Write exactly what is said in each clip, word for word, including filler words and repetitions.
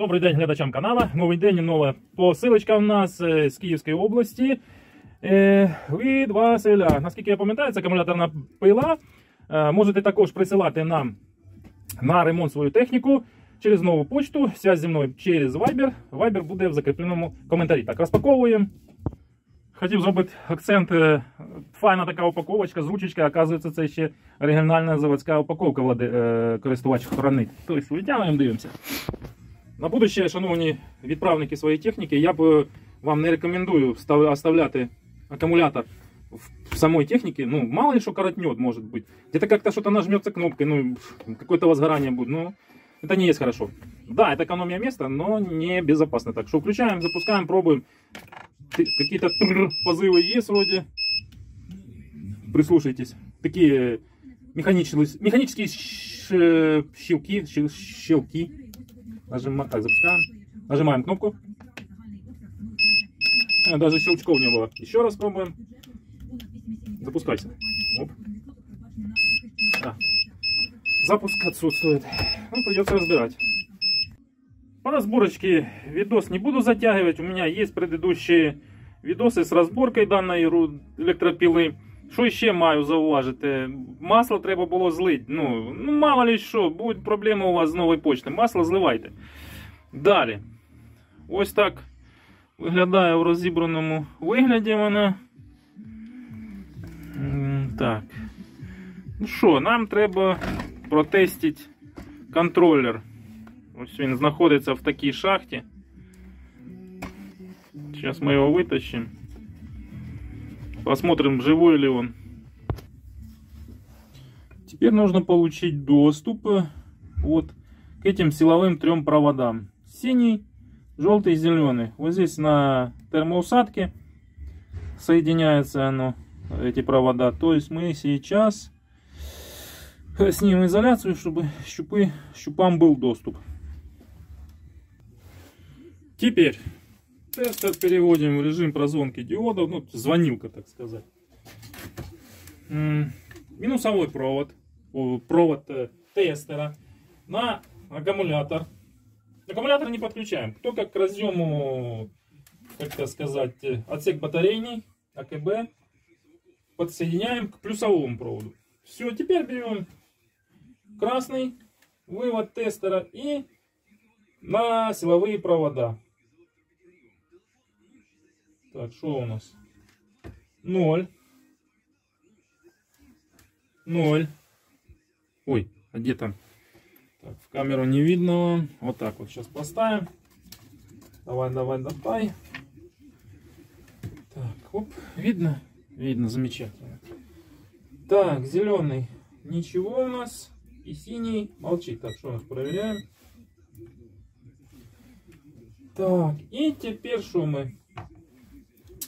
Добрий день глядачам канала, новий день і нова посилочка в нас з Київської області від Василя. Наскільки я пам'ятаю, це акумуляторна пила. Можете також присилати нам на ремонт свою техніку через нову почту, зв'язок зі мною через Viber. Viber буде в закріпленому коментарі. Так, розпаковуємо. Хотів зробити акцент, файна така упаковочка з ручечкою, оказується, це ще оригінальна заводська упаковка, користувач хранить. Тобто, витягуємо, дивимося. На будущее, шановні відправники своєї техніки, я б вам не рекомендую оставляти акумулятор в самой технике. Ну, мало ли что коротнет, может быть. Где-то как-то что-то нажмется кнопкой, ну, какое-то возгорание будет. Ну, это не есть хорошо. Да, это экономия места, но не безопасно. Так что включаем, запускаем, пробуем. Какие-то позывы есть вроде. Прислушайтесь. Такие механические, механические щелки, щелки. Нажимаем, так, запускаем. Нажимаем кнопку. А, даже щелчков не было. Еще раз пробуем. Запускайся. Оп. А. Запуск отсутствует. Ну, придется разбирать. По разборочке видос не буду затягивать. У меня есть предыдущие видосы с разборкой данной электропилы. Що ще маю зауважити? Масло треба було злити. Ну, ну мало ли що, будуть проблеми у вас з новою почтою. Масло зливайте. Далі. Ось так виглядає в розібраному вигляді вона. Так. Ну що, нам треба протестити контролер. Ось він знаходиться в такій шахті. Зараз ми його витащимо. Посмотрим, живой ли он. Теперь нужно получить доступ вот к этим силовым трем проводам. Синий, желтый и зеленый. Вот здесь на термоусадке соединяется оно, эти провода. То есть мы сейчас снимем изоляцию, чтобы щупы, щупам был доступ. Теперь... Тестер переводим в режим прозвонки диодов, ну, звонилка, так сказать. Минусовой провод, провод тестера на аккумулятор. Аккумулятор не подключаем, только к разъему, как так сказать, отсек батарейный, АКБ, подсоединяем к плюсовому проводу. Все, теперь берем красный вывод тестера и на силовые провода. Так, что у нас? Ноль. Ноль. Ой, а где там? Так, в камеру не видно. Вот так вот сейчас поставим. Давай, давай, давай. Так, оп, видно? Видно, замечательно. Так, зеленый. Ничего у нас. И синий молчит. Так, что у нас? Проверяем. Так, и теперь что мы?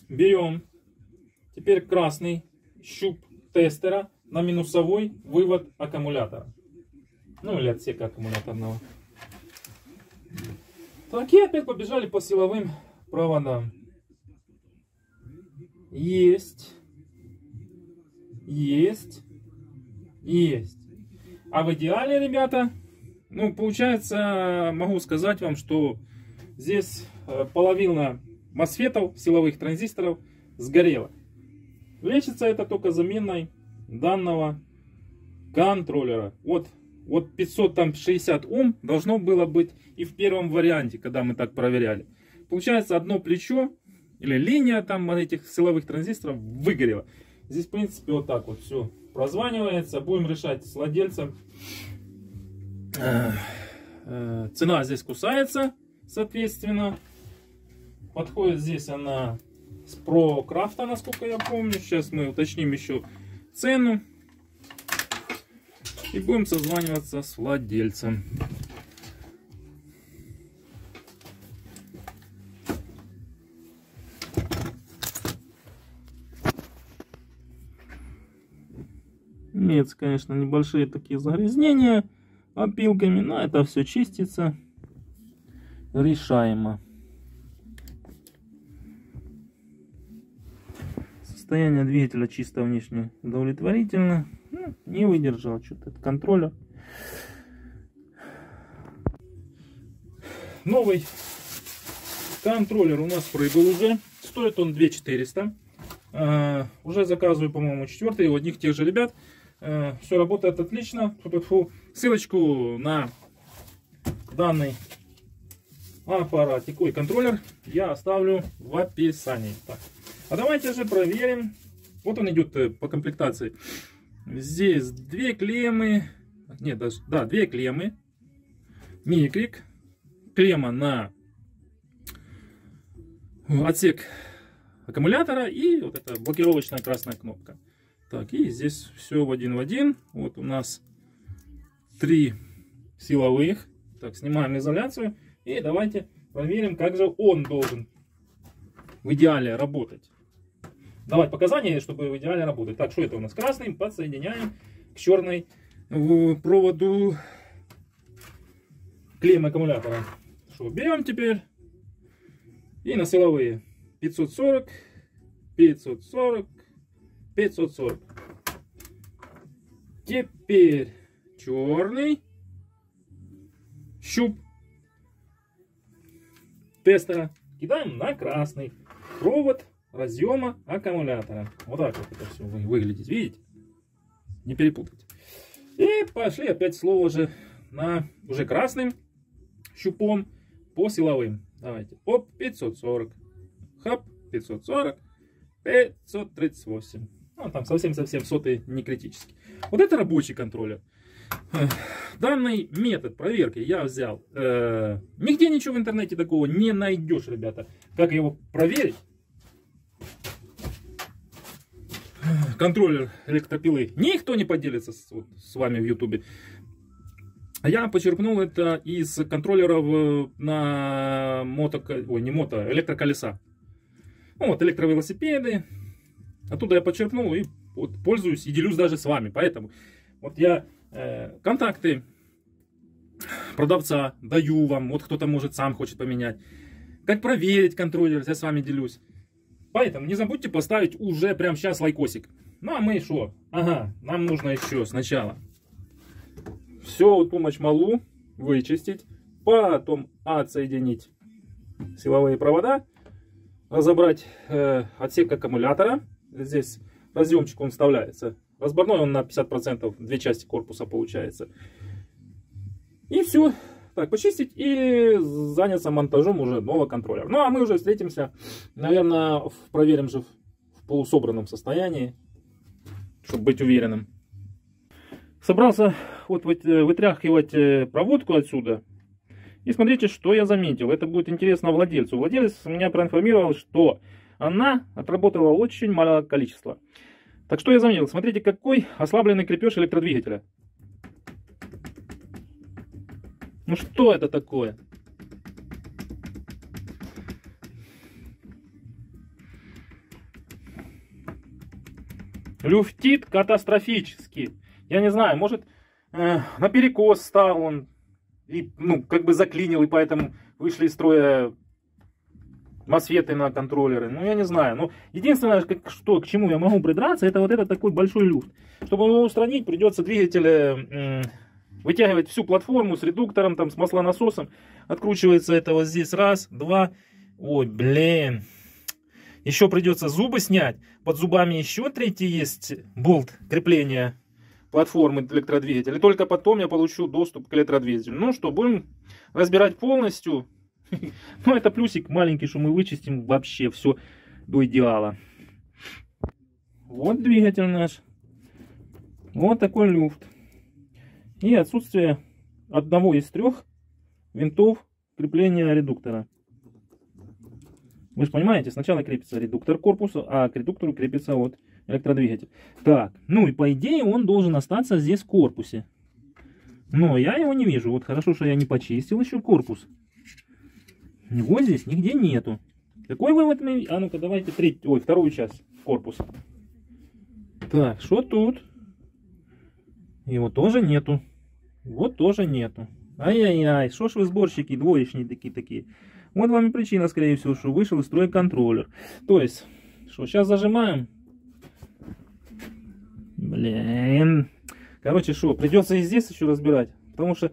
Берем теперь красный щуп тестера на минусовой вывод аккумулятора. Ну или отсека аккумуляторного. Так, и опять побежали по силовым проводам. Есть. Есть. Есть. А в идеале, ребята, ну получается, могу сказать вам, что здесь половина... мосфетов, силовых транзисторов сгорело. Лечится это только заменой данного контроллера. Вот, вот пятьсот шестьдесят Ом должно было быть и в первом варианте, когда мы так проверяли. Получается, одно плечо или линия там этих силовых транзисторов выгорела. Здесь, в принципе, вот так вот все прозванивается. Будем решать с владельцем. Цена здесь кусается, соответственно. Подходит здесь она с ProCraft, насколько я помню. Сейчас мы уточним еще цену. И будем созваниваться с владельцем. Имеются, конечно, небольшие такие загрязнения опилками, но это все чистится. Решаемо. Состояние двигателя чисто внешне удовлетворительно. Ну, не выдержал что-то этот контроллер. новый. Контроллер у нас прыгал уже. Стоит он две тысячи четыреста. Uh, уже заказываю, по-моему, четвертый у одних тех же ребят. Uh, все работает отлично. Фу-фу-фу. Ссылочку на данный аппаратик, ой, контроллер я оставлю в описании. Так. А давайте же проверим. Вот он идет по комплектации. Здесь две клеммы. Нет, даже, да, две клеммы. Мини-крик. Клемма на отсек аккумулятора и вот эта блокировочная красная кнопка. Так, и здесь все в один в один. Вот у нас три силовых. Так, снимаем изоляцию и давайте проверим, как же он должен в идеале работать. Давать показания, чтобы в идеале работать. Так, что это у нас? Красный подсоединяем к черной проводу клеммы аккумулятора. Что, берем теперь и на силовые. пятьсот сорок, пятьсот сорок, пятьсот сорок. Теперь черный щуп тестера кидаем на красный провод разъема аккумулятора. Вот так вот это все выглядит, видите? Не перепутать. И пошли опять слово же на уже красным щупом по силовым. Давайте. Оп, пятьсот сорок. Хап, пятьсот сорок, пятьсот тридцать восемь. Ну, там совсем-совсем сотый не критический. Вот это рабочий контроллер. Данный метод проверки я взял. Э, нигде ничего в интернете такого не найдешь, ребята. Как его проверить? Контроллер электропилы никто не поделится с, вот, с вами в ютубе. Я почерпнул это из контроллеров на мото... Ой, не мото, электроколеса. Ну, вот электровелосипеды, оттуда я подчеркнул и вот, пользуюсь и делюсь даже с вами. Поэтому вот я э, контакты продавца даю вам, вот кто-то может сам хочет поменять. Как проверить контроллер, я с вами делюсь. Поэтому не забудьте поставить уже прямо сейчас лайкосик. Ну а мы что? Ага, нам нужно еще сначала всю эту мочмалу вычистить, потом отсоединить силовые провода. Разобрать э, отсек аккумулятора. Здесь разъемчик он вставляется. Разборной он на пятьдесят процентов. Две части корпуса получается. И все. Так, почистить и заняться монтажом уже нового контроллера. Ну, а мы уже встретимся. Наверное, в, проверим же в, в полусобранном состоянии. Чтобы быть уверенным. Собрался вот, вот вытряхивать проводку отсюда. И смотрите, что я заметил. Это будет интересно владельцу. Владелец меня проинформировал, что она отработала очень малое количество. Так что я заметил. Смотрите, какой ослабленный крепеж электродвигателя. Ну что это такое? Люфтит катастрофически. Я не знаю, может э, наперекос стал он. И, ну, как бы заклинил, и поэтому вышли из строя мосфеты на контроллеры. Ну, я не знаю. Но единственное, как, что, к чему я могу придраться, это вот этот такой большой люфт. Чтобы его устранить, придется двигатель э, вытягивать всю платформу с редуктором, там, с маслонасосом. Откручивается это вот здесь раз, два. Ой, блин. Еще придется зубы снять. Под зубами еще третий есть болт крепления платформы электродвигателя. И только потом я получу доступ к электродвигателю. Ну что, будем разбирать полностью. Ну, это плюсик маленький, что мы вычистим вообще все до идеала. Вот двигатель наш. Вот такой люфт. И отсутствие одного из трех винтов крепления редуктора. Вы же понимаете, сначала крепится редуктор корпуса, а к редуктору крепится вот электродвигатель. Так, ну и по идее он должен остаться здесь в корпусе. Но я его не вижу. Вот хорошо, что я не почистил еще корпус. Его здесь нигде нету. Какой вывод мы... А ну-ка, давайте треть... Ой, вторую часть корпуса. Так, что тут? Его тоже нету. Вот тоже нету. Ай-яй-яй, что ж вы сборщики двоечные такие-такие. Вот вам и причина, скорее всего, что вышел из строя контроллер. То есть, что, сейчас зажимаем. Блин. Короче, что, придется и здесь еще разбирать. Потому что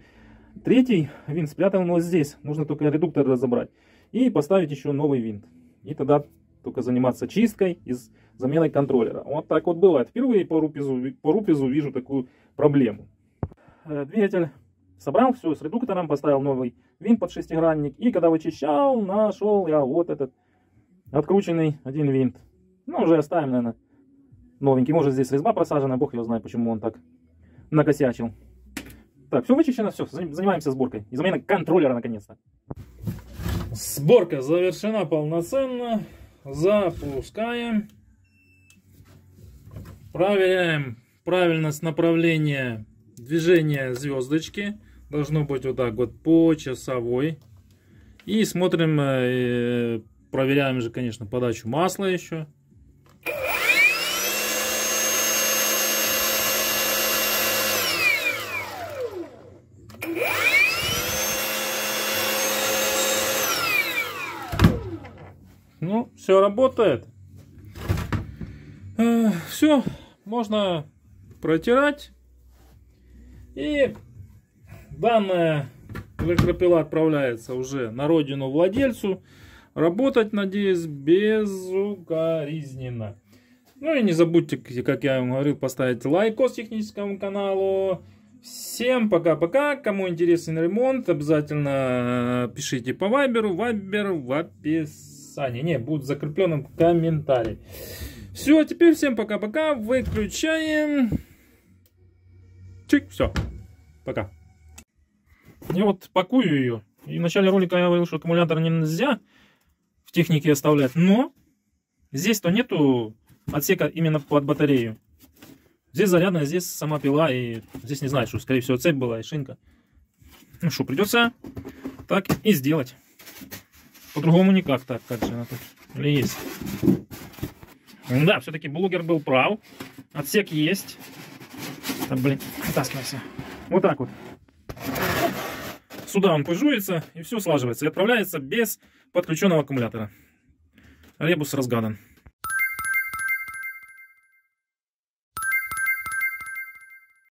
Третий винт спрятан у нас здесь. Нужно только редуктор разобрать и поставить еще новый винт. И тогда только заниматься чисткой и заменой контроллера. Вот так вот бывает. Впервые по рупезу, по рупезу вижу такую проблему. Двигатель собрал все с редуктором, поставил новый винт под шестигранник. И когда вычищал, нашел я вот этот открученный один винт. Ну, уже оставим, наверное, новенький. Может, здесь резьба просажена, бог его знает, почему он так накосячил. Так, все вычищено, все, занимаемся сборкой. И замена контроллера, наконец-то. Сборка завершена полноценно. Запускаем. Проверяем правильность направления движения звездочки. Должно быть вот так вот по часовой. И смотрим, проверяем же, конечно, подачу масла еще. Ну, все работает. Все, можно протирать. И данная электропила отправляется уже на родину владельцу. Работать, надеюсь, безукоризненно. Ну и не забудьте, как я вам говорил, поставить лайкос техническому каналу. Всем пока-пока. Кому интересен ремонт, обязательно пишите по вайберу. Вайбер в описании. Не, не, будет закрепленным комментарий. Все, теперь всем пока-пока. Выключаем. Чик, все. Пока. Я вот пакую ее. И в начале ролика я говорил, что аккумулятор нельзя в технике оставлять. Но здесь-то нету отсека именно под батарею. Здесь зарядная, здесь сама пила. И здесь не знаю, что, скорее всего, цепь была и шинка. Ну что, придется так и сделать. По-другому никак, так как же она тут или есть. Да, все-таки блогер был прав. Отсек есть. Да, блин, вытаскивайся. Вот так вот. Сюда он пыжуется и все слаживается. И отправляется без подключенного аккумулятора. Ребус разгадан.